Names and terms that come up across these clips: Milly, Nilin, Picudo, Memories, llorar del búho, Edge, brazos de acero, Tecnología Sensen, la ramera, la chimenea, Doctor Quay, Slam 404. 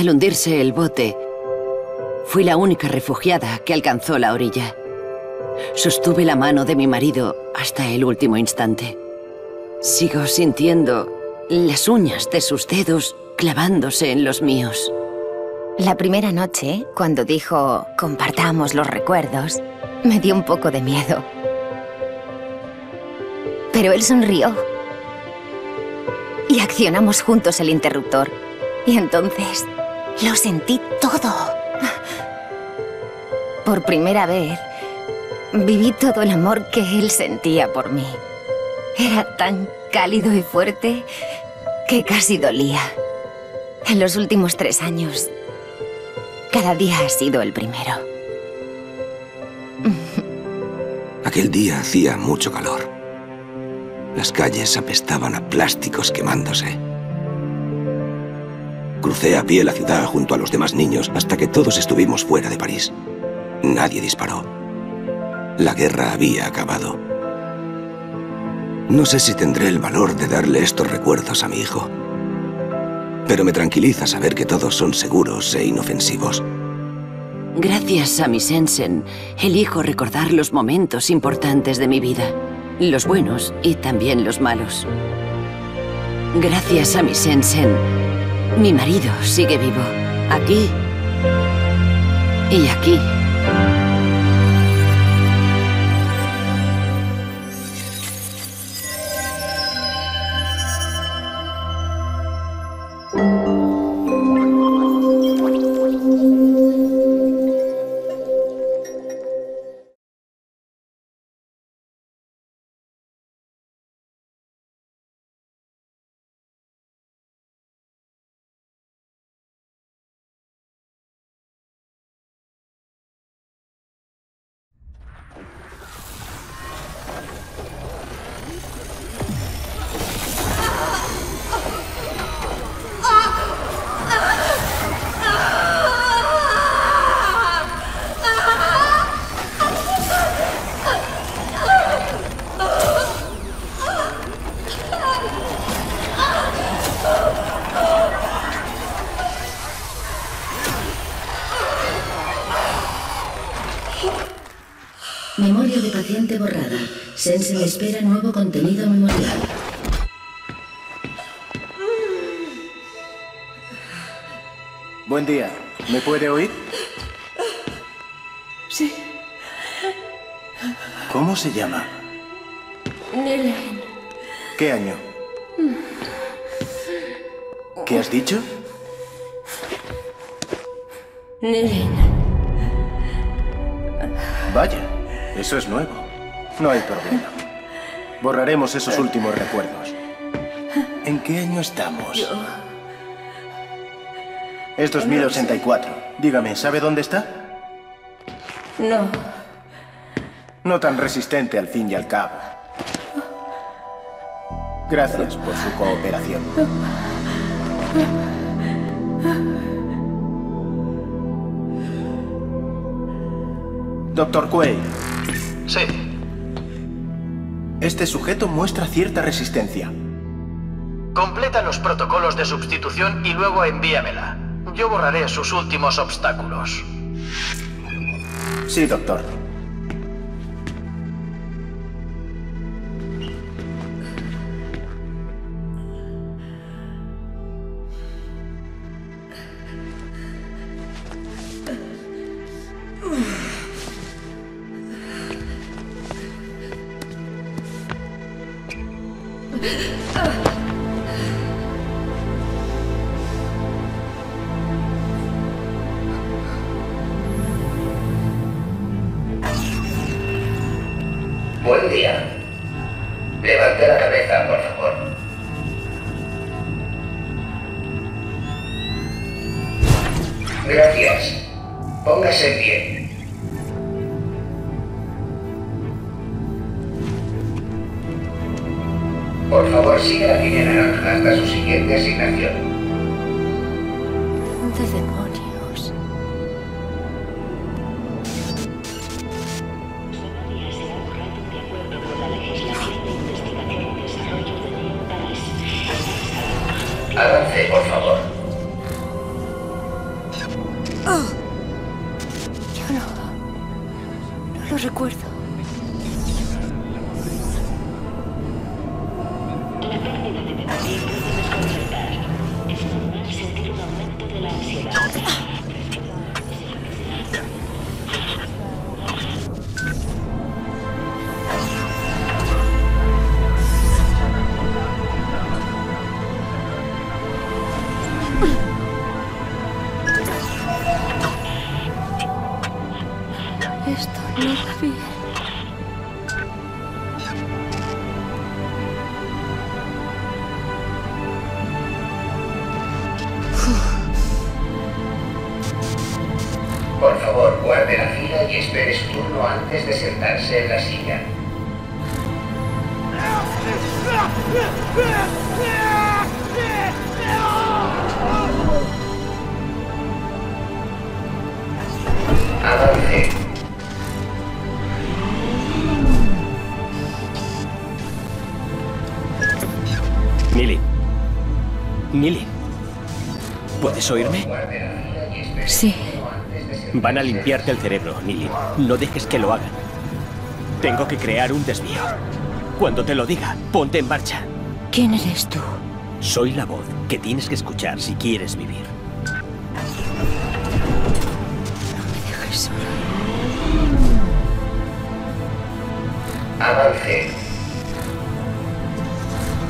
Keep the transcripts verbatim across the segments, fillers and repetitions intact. Al hundirse el bote, fui la única refugiada que alcanzó la orilla. Sostuve la mano de mi marido hasta el último instante. Sigo sintiendo las uñas de sus dedos clavándose en los míos. La primera noche, cuando dijo, compartamos los recuerdos, me dio un poco de miedo. Pero él sonrió. Y accionamos juntos el interruptor. Y entonces, lo sentí todo. Por primera vez, viví todo el amor que él sentía por mí. Era tan cálido y fuerte que casi dolía. En los últimos tres años, cada día ha sido el primero. Aquel día hacía mucho calor. Las calles apestaban a plásticos quemándose. Crucé a pie la ciudad junto a los demás niños hasta que todos estuvimos fuera de París. Nadie disparó. La guerra había acabado. No sé si tendré el valor de darle estos recuerdos a mi hijo. Pero me tranquiliza saber que todos son seguros e inofensivos. Gracias a mi Sensen, elijo recordar los momentos importantes de mi vida. Los buenos y también los malos. Gracias a mi Sensen, mi marido sigue vivo. Aquí. Y aquí. Memoria de paciente borrada. Sensen espera nuevo contenido memorial. Buen día. ¿Me puede oír? Sí. ¿Cómo se llama? Nilin. ¿Qué año? ¿Qué has dicho? Nilin. Vaya. Eso es nuevo. No hay problema. Borraremos esos últimos recuerdos. ¿En qué año estamos? Yo... Es dos mil ochenta y cuatro. Dígame, ¿sabe dónde está? No. No tan resistente al fin y al cabo. Gracias por su cooperación. Doctor Quay. Sí. Este sujeto muestra cierta resistencia. Completa los protocolos de sustitución y luego envíamela. Yo borraré sus últimos obstáculos. Sí, doctor. Buen día. Levante la cabeza, por favor. Gracias. Póngase en pie. Por favor, siga la línea naranja hasta su siguiente asignación. ¿Dónde demonios? Avance, por favor. recuerdo. La pérdida de memoria puede desconcertar. Es normal sentir un aumento de la ansiedad. Esto no va bien. Por favor, guarde la fila y espere su turno antes de sentarse en la silla. Avance. Milly. Milly. ¿Puedes oírme? Sí. Van a limpiarte el cerebro, Milly. No dejes que lo hagan. Tengo que crear un desvío. Cuando te lo diga, ponte en marcha. ¿Quién eres tú? Soy la voz que tienes que escuchar si quieres vivir. No me dejes solo. Avance.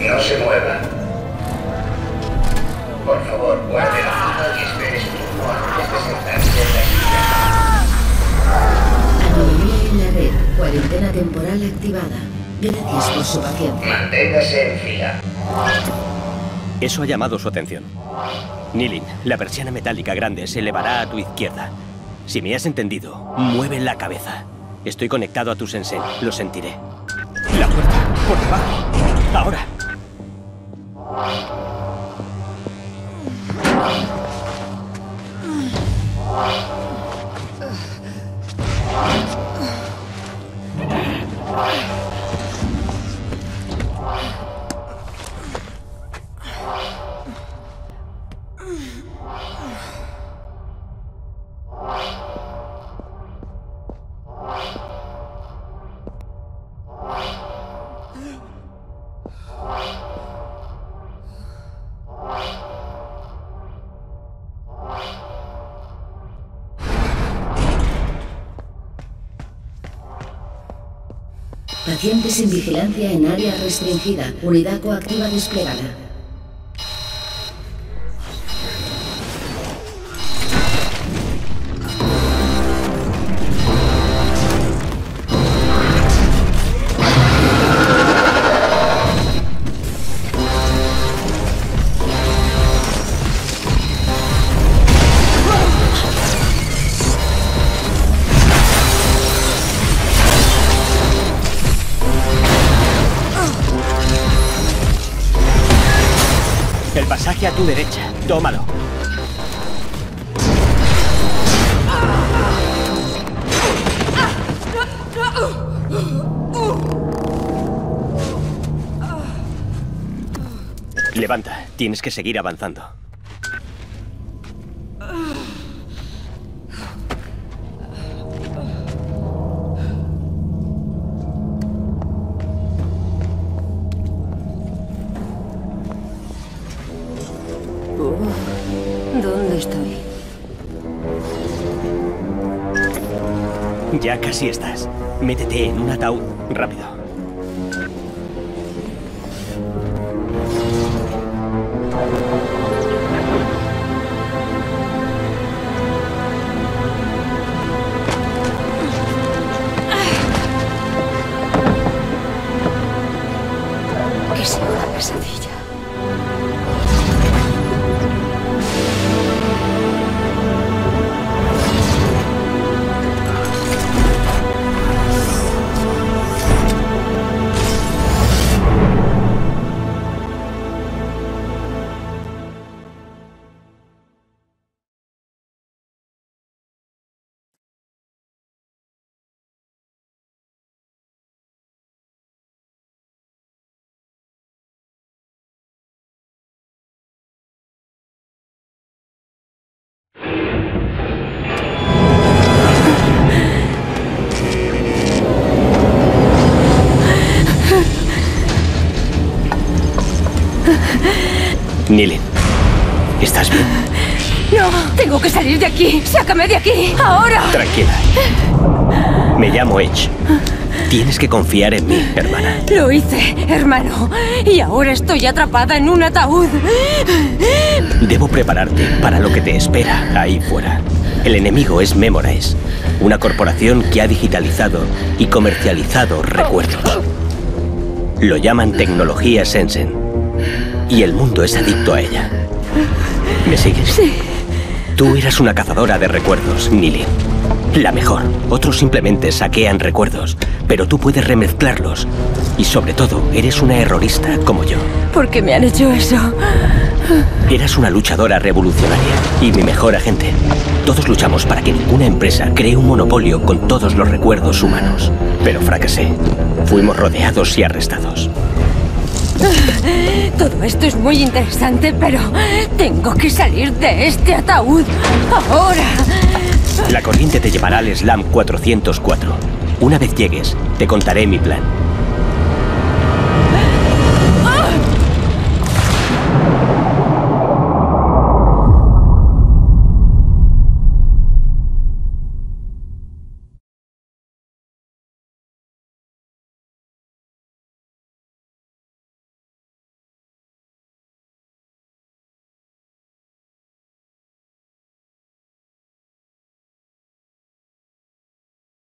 No se mueva. Por favor, guarde la fila y espere su turno antes de sentarse en la silla. Anomalía red, cuarentena temporal activada. Gracias por su paciencia. Manténgase en fila. Eso ha llamado su atención. Nilin, la persiana metálica grande se elevará a tu izquierda. Si me has entendido, mueve la cabeza. Estoy conectado a tu Senshen, lo sentiré. La puerta, por debajo. Ahora. Paciente sin vigilancia en área restringida. Unidad coactiva desplegada. A tu derecha, tómalo. Levanta, tienes que seguir avanzando. Ya casi estás. Métete en un ataúd. Rápido. Que sea una pesadilla. Nilin, ¿estás bien? No, tengo que salir de aquí. Sácame de aquí, ahora. Tranquila. Me llamo Edge. Tienes que confiar en mí, hermana. Lo hice, hermano. Y ahora estoy atrapada en un ataúd. Debo prepararte para lo que te espera ahí fuera. El enemigo es Memories, una corporación que ha digitalizado y comercializado recuerdos. Lo llaman Tecnología Sensen. Y el mundo es adicto a ella. ¿Me sigues? Sí. Tú eras una cazadora de recuerdos, Nilin. La mejor. Otros simplemente saquean recuerdos, pero tú puedes remezclarlos. Y sobre todo, eres una errorista como yo. ¿Por qué me han hecho eso? Eras una luchadora revolucionaria y mi mejor agente. Todos luchamos para que ninguna empresa cree un monopolio con todos los recuerdos humanos. Pero fracasé. Fuimos rodeados y arrestados. Todo esto es muy interesante, pero tengo que salir de este ataúd ahora. La corriente te llevará al Slam cuatrocientos cuatro. Una vez llegues, te contaré mi plan.